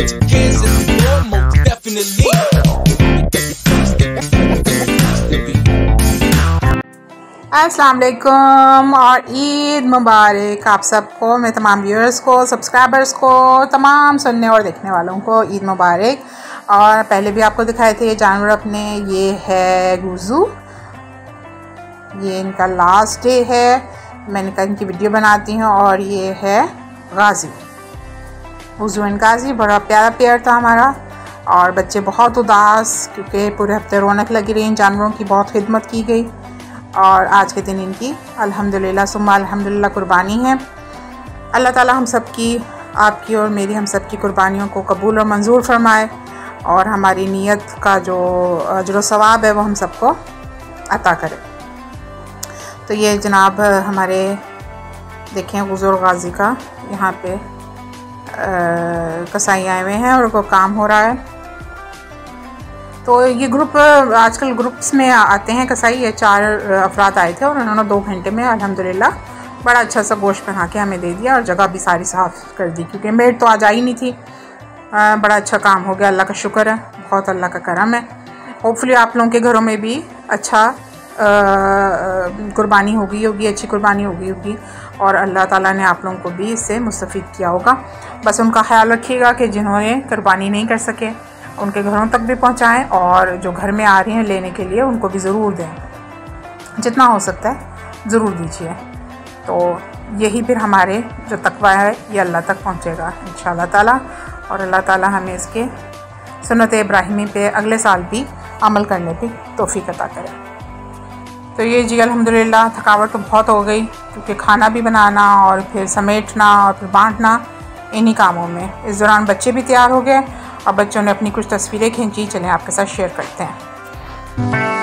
Hands in the air, most definitely. अस्सलामुअलैकुम और ईद मुबारक आप सबको, मेरे तमाम व्यूअर्स को, सब्सक्राइबर्स को, तमाम सुनने और देखने वालों को ईद मुबारक। और पहले भी आपको दिखाए थे ये जानवर अपने, ये है गुजू, ये इनका लास्ट डे है, मैंने कहा इनकी वीडियो बनाती हूँ। और ये है गाजी, हुजूर गाजी, बड़ा प्यारा पेयर था हमारा। और बच्चे बहुत उदास क्योंकि पूरे हफ्ते रौनक लगी रही, इन जानवरों की बहुत खिदमत की गई। और आज के दिन इनकी अल्हम्दुलिल्लाह सुम्मा अल्हम्दुलिल्लाह कुर्बानी है। अल्लाह ताला हम सब की, आपकी और मेरी, हम सब की कुर्बानियों को कबूल और मंजूर फरमाए और हमारी नीयत का जो अजर सवाब है वो हम सबको अता करे। तो ये जनाब हमारे देखें हुजूर गाजी का यहाँ पे कसाई आए हुए हैं और उनको काम हो रहा है। तो ये ग्रुप आजकल ग्रुप्स में आते हैं कसाई, ये 4 अफराद आए थे और उन्होंने 2 घंटे में अल्हम्दुलिल्लाह बड़ा अच्छा सा गोश्त बना के हमें दे दिया और जगह भी सारी साफ़ कर दी क्योंकि मेड तो आज आई नहीं थी। बड़ा अच्छा काम हो गया, अल्लाह का शुक्र है, बहुत अल्लाह का करम है। होपफुली आप लोगों के घरों में भी अच्छा कुर्बानी होगी, अच्छी कुर्बानी होगी और अल्लाह ताला ने आप लोगों को भी इससे मुस्तफ़ीद किया होगा। बस उनका ख्याल रखिएगा कि जिन्होंने कुर्बानी नहीं कर सके उनके घरों तक भी पहुंचाएं और जो घर में आ रहे हैं लेने के लिए उनको भी ज़रूर दें, जितना हो सकता है ज़रूर दीजिए। तो यही फिर हमारे जो तकवा है ये अल्लाह तक पहुँचेगा इंशाअल्लाह ताला। और अल्लाह ताला हमें इसके सुन्नत इब्राहिमी पे अगले साल भी अमल करने की तौफीक अता करें। तो ये जी अल्हम्दुलिल्लाह थकावट तो बहुत हो गई क्योंकि खाना भी बनाना और फिर समेटना और फिर बांटना, इन्हीं कामों में। इस दौरान बच्चे भी तैयार हो गए और बच्चों ने अपनी कुछ तस्वीरें खींची, चलें आपके साथ शेयर करते हैं।